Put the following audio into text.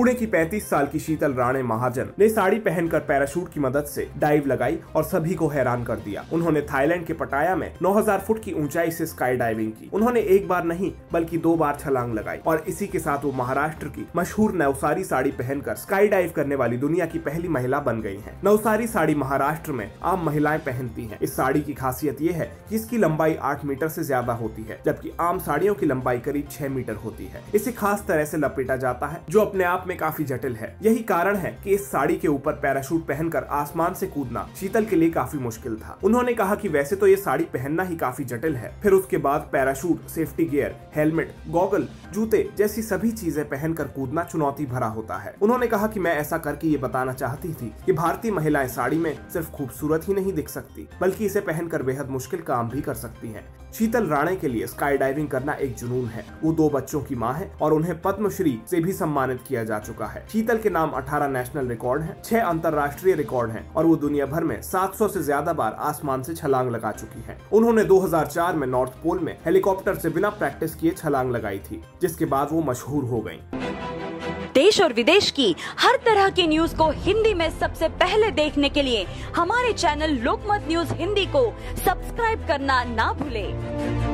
पुणे की 35 साल की शीतल राणे महाजन ने साड़ी पहनकर पैराशूट की मदद से डाइव लगाई और सभी को हैरान कर दिया। उन्होंने थाइलैंड के पटाया में 9000 फुट की ऊंचाई से स्काई डाइविंग की। उन्होंने एक बार नहीं बल्कि 2 बार छलांग लगाई और इसी के साथ वो महाराष्ट्र की मशहूर नवसारी साड़ी पहनकर स्काई डाइव करने वाली दुनिया की पहली महिला बन गई है। नवसारी साड़ी महाराष्ट्र में आम महिलाएं पहनती है। इस साड़ी की खासियत ये है कि इसकी लंबाई 8 मीटर से ज्यादा होती है, जबकि आम साड़ियों की लंबाई करीब 6 मीटर होती है। इसे खास तरह से लपेटा जाता है, जो अपने आप में काफी जटिल है। यही कारण है कि इस साड़ी के ऊपर पैराशूट पहनकर आसमान से कूदना शीतल के लिए काफी मुश्किल था। उन्होंने कहा कि वैसे तो ये साड़ी पहनना ही काफी जटिल है, फिर उसके बाद parachute, safety gear, helmet, goggle, जूते जैसी सभी चीजें पहनकर कूदना चुनौती भरा होता है। उन्होंने कहा कि मैं ऐसा करके ये बताना चाहती थी कि भारतीय महिलाएं साड़ी में सिर्फ खूबसूरत ही नहीं दिख सकती, बल्कि इसे पहनकर बेहद मुश्किल काम भी कर सकती है। शीतल राणे के लिए स्काई डाइविंग करना एक जुनून है। वो 2 बच्चों की मां है और उन्हें पद्मश्री से भी सम्मानित किया जा चुका है। शीतल के नाम 18 नेशनल रिकॉर्ड हैं, 6 अंतरराष्ट्रीय रिकॉर्ड हैं और वो दुनिया भर में 700 से ज्यादा बार आसमान से छलांग लगा चुकी हैं। उन्होंने 2004 में नॉर्थ पोल में हेलीकॉप्टर से बिना प्रैक्टिस किए छलांग लगाई थी, जिसके बाद वो मशहूर हो गयी। देश और विदेश की हर तरह की न्यूज को हिंदी में सबसे पहले देखने के लिए हमारे चैनल लोकमत न्यूज़ हिंदी को सब्सक्राइब करना ना भूलें।